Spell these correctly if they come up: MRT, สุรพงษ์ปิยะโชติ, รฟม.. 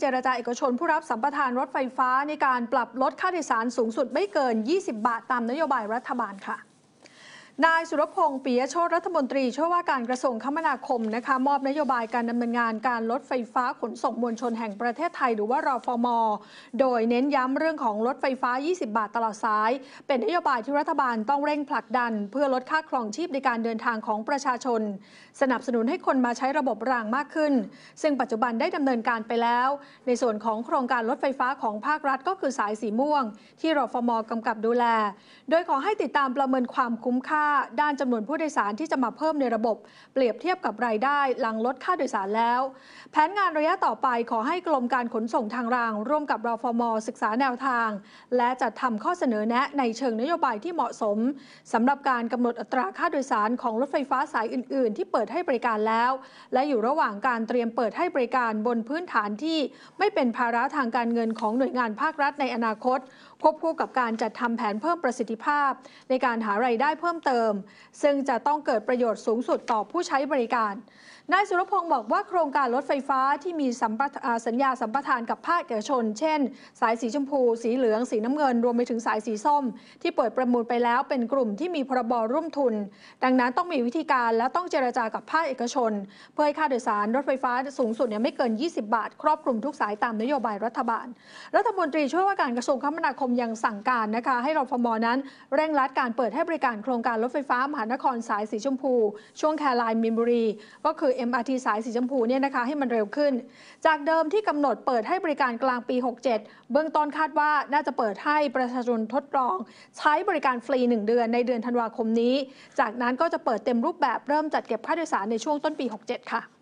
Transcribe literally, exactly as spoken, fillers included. เจรจาเอกชนผู้รับสัมปทานรถไฟฟ้าในการปรับลดค่าโดยสารสูงสุดไม่เกินยี่สิบบาทตามนโยบายรัฐบาลค่ะนายสุรพงษ์ปิยะโชติรัฐมนตรีช่วยว่าการกระทรวงคมนาคมนะคะมอบนโยบายการดำเนินงานการรถไฟฟ้าขนส่งมวลชนแห่งประเทศไทยหรือว่ารฟม.โดยเน้นย้ำเรื่องของรถไฟฟ้ายี่สิบบาทตลอดสายเป็นนโยบายที่รัฐบาลต้องเร่งผลักดันเพื่อลดค่าครองชีพในการเดินทางของประชาชนสนับสนุนให้คนมาใช้ระบบรางมากขึ้นซึ่งปัจจุบันได้ดำเนินการไปแล้วในส่วนของโครงการรถไฟฟ้าของภาครัฐก็คือสายสีม่วงที่รฟม.กำกับดูแลโดยขอให้ติดตามประเมินความคุ้มค่าด้านจำนวนผู้โดยสารที่จะมาเพิ่มในระบบเปรียบเทียบกับรายได้หลังลดค่าโดยสารแล้วแผนงานระยะต่อไปขอให้กรมการขนส่งทางรางร่วมกับรฟม.ศึกษาแนวทางและจัดทำข้อเสนอแนะในเชิงนโยบายที่เหมาะสมสำหรับการกำหนดอัตราค่าโดยสารของรถไฟฟ้าสายอื่นๆที่เปิดให้บริการแล้วและอยู่ระหว่างการเตรียมเปิดให้บริการบนพื้นฐานที่ไม่เป็นภาระทางการเงินของหน่วยงานภาครัฐในอนาคตควบคู่กับการจัดทำแผนเพิ่มประสิทธิภาพในการหารายได้เพิ่มเติมซึ่งจะต้องเกิดประโยชน์สูงสุดต่อผู้ใช้บริการนายสุรพงษ์บอกว่าโครงการรถไฟฟ้าที่มีสัญญาสัมปทานกับภาคเอกชนเช่นสายสีชมพูสีเหลืองสีน้ำเงินรวมไปถึงสายสีส้มที่เปิดประมูลไปแล้วเป็นกลุ่มที่มีพรบร่วมทุนดังนั้นต้องมีวิธีการและต้องเจรจากับภาคเอกชนเพื่อให้ค่าโดยสารรถไฟฟ้าสูงสุดเนี่ยไม่เกินยี่สิบบาทครอบคลุมทุกสายตามนโยบายรัฐบาลรัฐมนตรีช่วยว่าการกระทรวงคมนาคมยังสั่งการนะคะให้รฟม.นั้นเร่งรัดการเปิดให้บริการโครงการรถไฟฟ้ามหานครสายสีชมพูช่วงแคไลน์มีนบุรีก็คือ เอ็ม อาร์ ที สายสีชมพูเนี่ยนะคะให้มันเร็วขึ้นจากเดิมที่กำหนดเปิดให้บริการกลางปีหกเจ็ดเบื้องต้นคาดว่าน่าจะเปิดให้ประชาชนทดลองใช้บริการฟรีหนึ่งเดือนในเดือนธันวาคมนี้จากนั้นก็จะเปิดเต็มรูปแบบเริ่มจัดเก็บค่าโดยสารในช่วงต้นปีหกเจ็ดค่ะ